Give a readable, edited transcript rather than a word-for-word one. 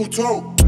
Brutal.